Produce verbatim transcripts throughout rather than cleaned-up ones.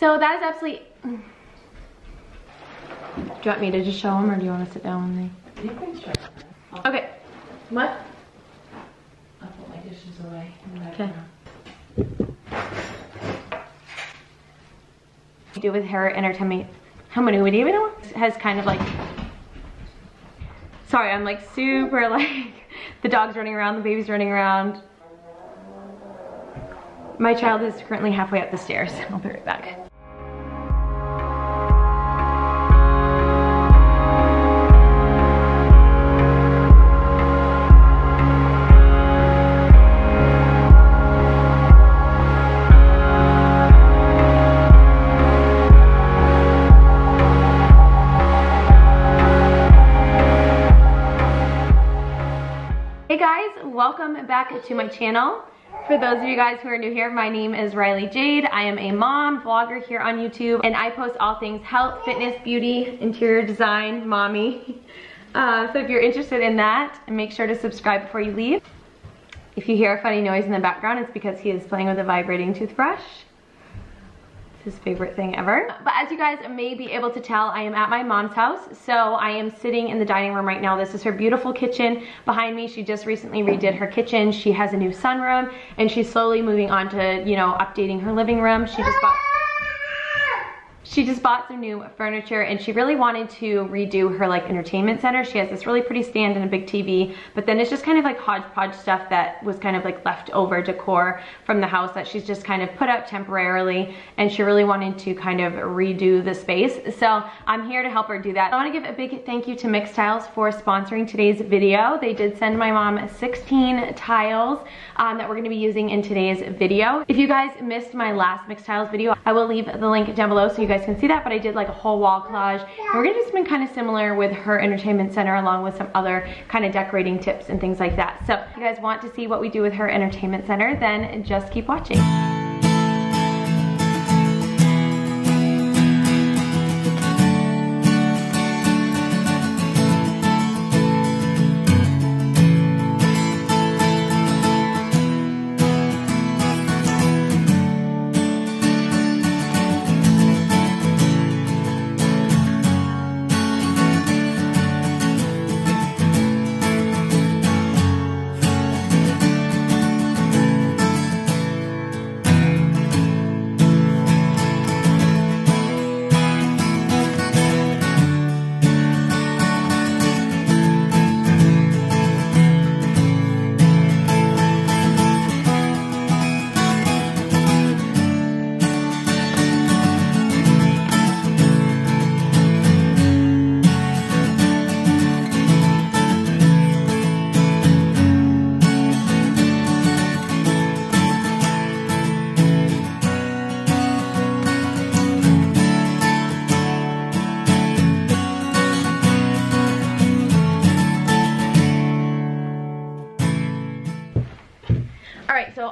So that is absolutely... Mm. Do you want me to just show them, or do you want to sit down with me? You can show them. Okay. What? I'll put my dishes away. Okay. Do with her and her tummy. How many would even know? Has kind of like... Sorry, I'm like super like... The dog's running around, the baby's running around. My child is currently halfway up the stairs. I'll be right back. Welcome back to my channel. For those of you guys who are new here, my name is Riley Jade. I am a mom vlogger here on YouTube, and I post all things health, fitness, beauty, interior design, mommy. Uh, so if you're interested in that, make sure to subscribe before you leave. If you hear a funny noise in the background, it's because he is playing with a vibrating toothbrush. His favorite thing ever. But as you guys may be able to tell, I am at my mom's house. So I am sitting in the dining room right now. This is her beautiful kitchen behind me. She just recently redid her kitchen. She has a new sunroom, and she's slowly moving on to, you know, updating her living room. She just bought She just bought some new furniture, and she really wanted to redo her like entertainment center. She has this really pretty stand and a big T V, but then it's just kind of like hodgepodge stuff that was kind of like leftover decor from the house that she's just kind of put up temporarily, and she really wanted to kind of redo the space. So I'm here to help her do that. I want to give a big thank you to Mixtiles for sponsoring today's video. They did send my mom sixteen tiles um, that we're going to be using in today's video. If you guys missed my last Mixtiles video, I will leave the link down below so you guys can see that, but I did like a whole wall collage, and we're gonna do something kind of similar with her entertainment center along with some other kind of decorating tips and things like that. So if you guys want to see what we do with her entertainment center, then just keep watching.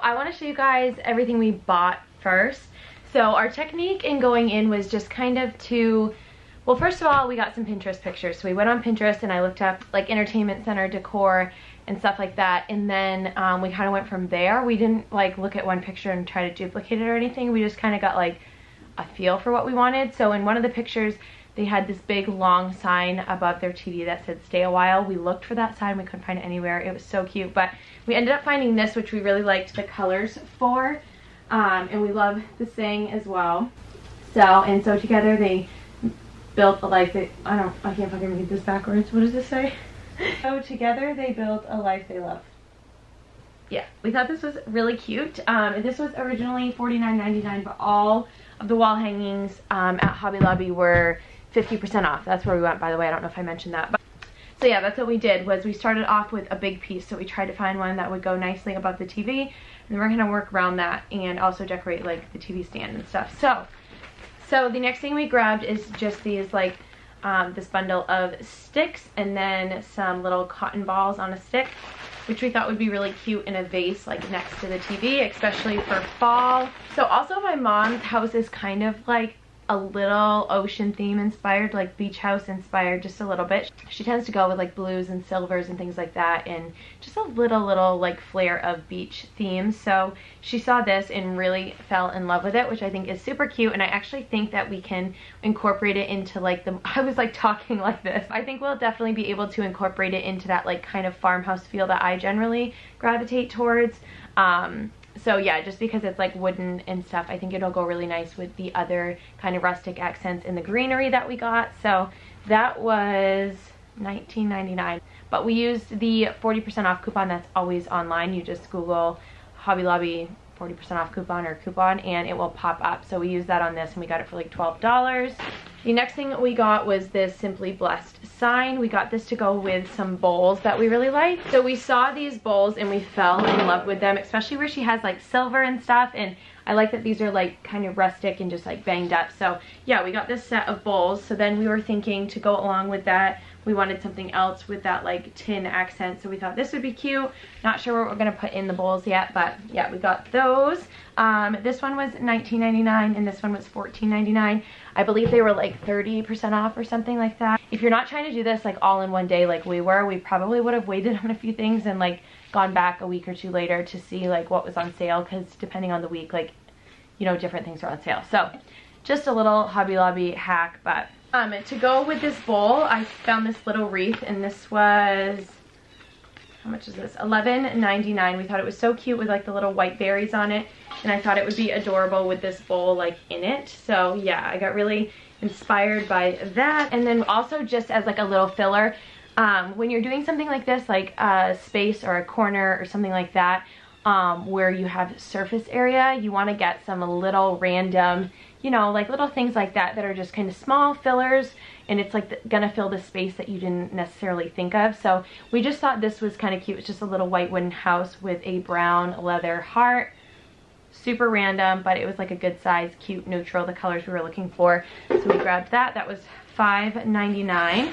I want to show you guys everything we bought first. So our technique in going in was just kind of to, well, first of all, we got some Pinterest pictures. So we went on Pinterest and I looked up like entertainment center decor and stuff like that. And then um, we kind of went from there. We didn't like look at one picture and try to duplicate it or anything. We just kind of got like a feel for what we wanted. So in one of the pictures, they had this big long sign above their T V that said stay a while. We looked for that sign, we couldn't find it anywhere. It was so cute, but we ended up finding this, which we really liked the colors for, um, and we love the saying as well. So, and so together they built a life they, I don't, I can't fucking read this backwards. What does this say? So together they built a life they love. Yeah, we thought this was really cute. Um, this was originally forty-nine ninety-nine, but all of the wall hangings um, at Hobby Lobby were fifty percent off. That's where we went, by the way. I don't know if I mentioned that. But so yeah, that's what we did, was we started off with a big piece. So we tried to find one that would go nicely above the T V, and then we're going to work around that and also decorate like the T V stand and stuff. So, so the next thing we grabbed is just these like um, this bundle of sticks and then some little cotton balls on a stick, which we thought would be really cute in a vase like next to the T V, especially for fall. So also my mom's house is kind of like a little ocean theme inspired, like beach house inspired, just a little bit. She tends to go with like blues and silvers and things like that, and just a little little like flair of beach theme. So she saw this and really fell in love with it, which I think is super cute. And I actually think that we can incorporate it into like the, I was like talking like this. I think we'll definitely be able to incorporate it into that like kind of farmhouse feel that I generally gravitate towards. Um, So yeah, just because it's like wooden and stuff, I think it'll go really nice with the other kind of rustic accents in the greenery that we got. So that was nineteen ninety-nine. But we used the forty percent off coupon that's always online. You just Google Hobby Lobby forty percent off coupon or coupon and it will pop up. So we used that on this and we got it for like twelve dollars. The next thing we got was this Simply Blessed sign. We got this to go with some bowls that we really like. So we saw these bowls and we fell in love with them, especially where she has like silver and stuff. And I like that these are like kind of rustic and just like banged up. So yeah, we got this set of bowls. So then we were thinking to go along with that, we wanted something else with that like tin accent. So we thought this would be cute. Not sure what we're gonna put in the bowls yet, but yeah, we got those. Um, this one was nineteen ninety-nine and this one was fourteen ninety-nine. I believe they were like thirty percent off or something like that. If you're not trying to do this like all in one day like we were, we probably would have waited on a few things and like gone back a week or two later to see like what was on sale, because depending on the week, like, you know, different things are on sale. So just a little Hobby Lobby hack. But um, to go with this bowl, I found this little wreath and this was, how much is this? eleven ninety-nine. We thought it was so cute with like the little white berries on it, and I thought it would be adorable with this bowl like in it. So yeah, I got really inspired by that. And then also just as like a little filler, um, when you're doing something like this, like a space or a corner or something like that, um, where you have surface area, you want to get some little random, you know, like little things like that that are just kind of small fillers, and it's like the, gonna fill the space that you didn't necessarily think of. So we just thought this was kind of cute. It's just a little white wooden house with a brown leather heart. Super random, but it was like a good size, cute, neutral, the colors we were looking for. So we grabbed that. That was five ninety-nine.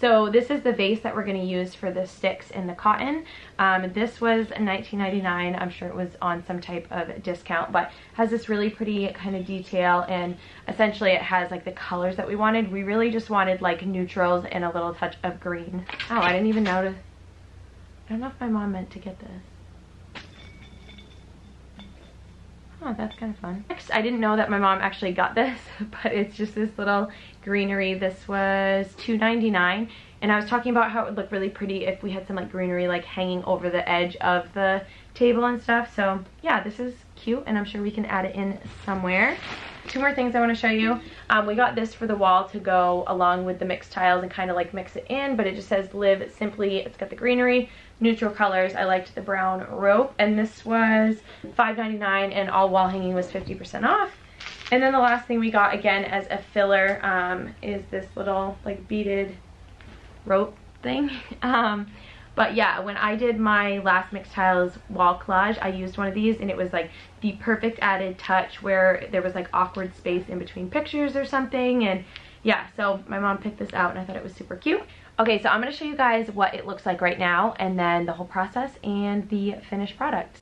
So this is the vase that we're gonna use for the sticks and the cotton. Um, this was nineteen ninety-nine. I'm sure it was on some type of discount, but has this really pretty kind of detail, and essentially it has like the colors that we wanted. We really just wanted like neutrals and a little touch of green. Oh, I didn't even notice. I don't know if my mom meant to get this. Oh, that's kind of fun. Next, I didn't know that my mom actually got this, but it's just this little greenery. This was two ninety-nine, and I was talking about how it would look really pretty if we had some like greenery like hanging over the edge of the table and stuff. So yeah, this is cute, and I'm sure we can add it in somewhere. Two more things I want to show you. Um, we got this for the wall to go along with the Mixtiles and kind of like mix it in, but it just says live simply. It's got the greenery, neutral colors. I liked the brown rope, and this was five ninety-nine, and all wall hanging was fifty percent off. And then the last thing we got, again as a filler, um, is this little like beaded rope thing. Um, but yeah, when I did my last Mixtiles wall collage, I used one of these, and it was like the perfect added touch where there was like awkward space in between pictures or something. And yeah, so my mom picked this out and I thought it was super cute. Okay, so I'm gonna show you guys what it looks like right now, and then the whole process and the finished product.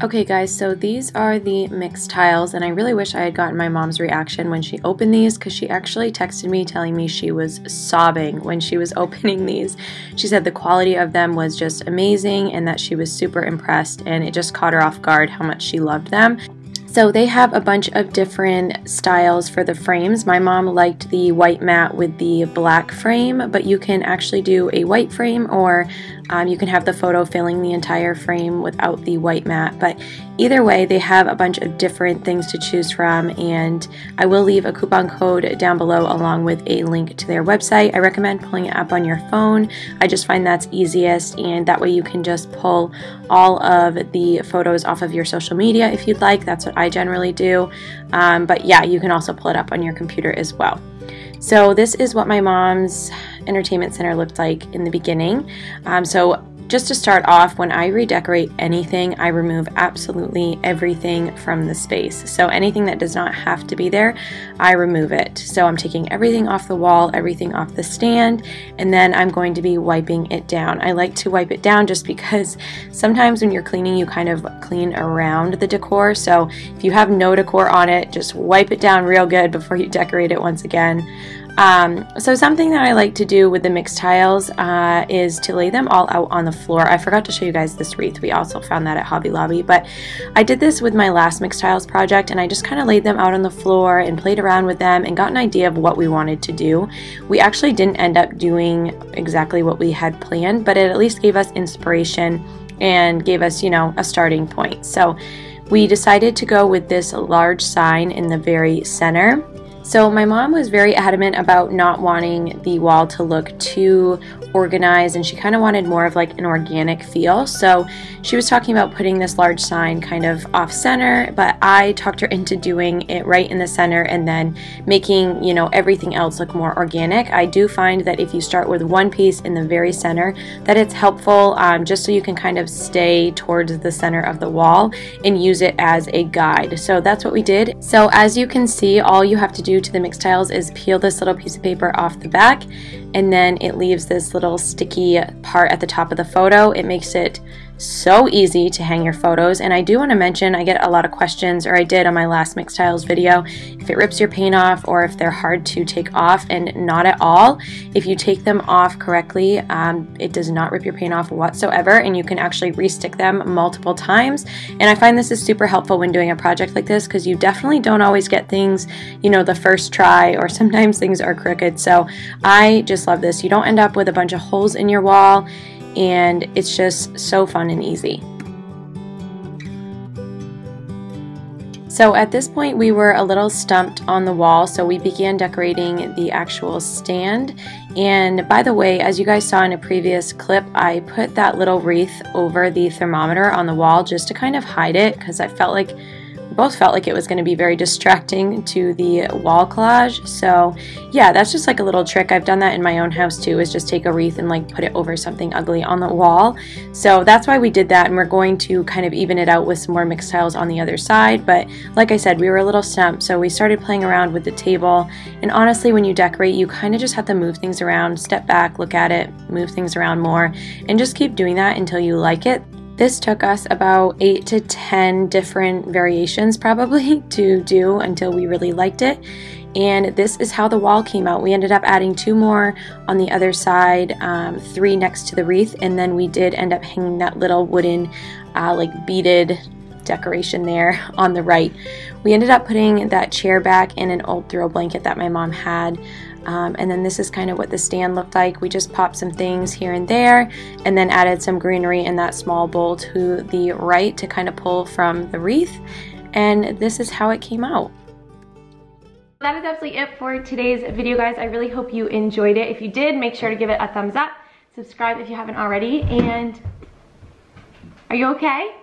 Okay guys, so these are the Mixtiles, and I really wish I had gotten my mom's reaction when she opened these, because she actually texted me telling me she was sobbing when she was opening these. She said the quality of them was just amazing and that she was super impressed, and it just caught her off guard how much she loved them. So they have a bunch of different styles for the frames. My mom liked the white matte with the black frame, but you can actually do a white frame, or um, you can have the photo filling the entire frame without the white matte. But either way, they have a bunch of different things to choose from, and I will leave a coupon code down below along with a link to their website. I recommend pulling it up on your phone. I just find that's easiest, and that way you can just pull all of the photos off of your social media if you'd like. That's what I generally do, um, but yeah, you can also pull it up on your computer as well. So this is what my mom's entertainment center looked like in the beginning. Um, so Just to start off, when I redecorate anything, I remove absolutely everything from the space. So anything that does not have to be there, I remove it. So I'm taking everything off the wall, everything off the stand, and then I'm going to be wiping it down. I like to wipe it down just because sometimes when you're cleaning, you kind of clean around the decor. So if you have no decor on it, just wipe it down real good before you decorate it once again. Um, so something that I like to do with the Mixtiles uh, is to lay them all out on the floor. I forgot to show you guys this wreath. We also found that at Hobby Lobby, but I did this with my last Mixtiles project, and I just kind of laid them out on the floor and played around with them and got an idea of what we wanted to do. We actually didn't end up doing exactly what we had planned, but it at least gave us inspiration and gave us, you know, a starting point. So we decided to go with this large sign in the very center. So my mom was very adamant about not wanting the wall to look too organized, and she kind of wanted more of like an organic feel. So she was talking about putting this large sign kind of off center, but I talked her into doing it right in the center and then making, you know, everything else look more organic. I do find that if you start with one piece in the very center, that it's helpful um, just so you can kind of stay towards the center of the wall and use it as a guide. So that's what we did. So as you can see, all you have to do to the Mixtiles is peel this little piece of paper off the back, and then it leaves this little sticky part at the top of the photo. It makes it so easy to hang your photos. And I do want to mention, I get a lot of questions, or I did on my last Mixtiles video, if it rips your paint off or if they're hard to take off. And not at all. If you take them off correctly, um, it does not rip your paint off whatsoever, and you can actually restick them multiple times. And I find this is super helpful when doing a project like this, because you definitely don't always get things, you know, the first try, or sometimes things are crooked. So I just love this. You don't end up with a bunch of holes in your wall, and it's just so fun and easy. So at this point we were a little stumped on the wall, so we began decorating the actual stand. And by the way, as you guys saw in a previous clip, I put that little wreath over the thermometer on the wall just to kind of hide it, because I felt like both felt like it was going to be very distracting to the wall collage. So yeah, that's just like a little trick. I've done that in my own house too, is just take a wreath and like put it over something ugly on the wall. So that's why we did that, and we're going to kind of even it out with some more Mixtiles on the other side. But like I said, we were a little stumped, so we started playing around with the table. And honestly, when you decorate, you kind of just have to move things around, step back, look at it, move things around more, and just keep doing that until you like it. This took us about eight to ten different variations probably to do until we really liked it. And this is how the wall came out. We ended up adding two more on the other side, um, three next to the wreath, and then we did end up hanging that little wooden uh, like beaded decoration there on the right. We ended up putting that chair back in an old throw blanket that my mom had. Um, and then this is kind of what the stand looked like. We just popped some things here and there, and then added some greenery in that small bowl to the right to kind of pull from the wreath. And this is how it came out. That is absolutely it for today's video, guys. I really hope you enjoyed it. If you did, make sure to give it a thumbs up. Subscribe if you haven't already. And are you okay?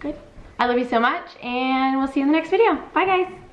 Good. I love you so much, and we'll see you in the next video. Bye, guys.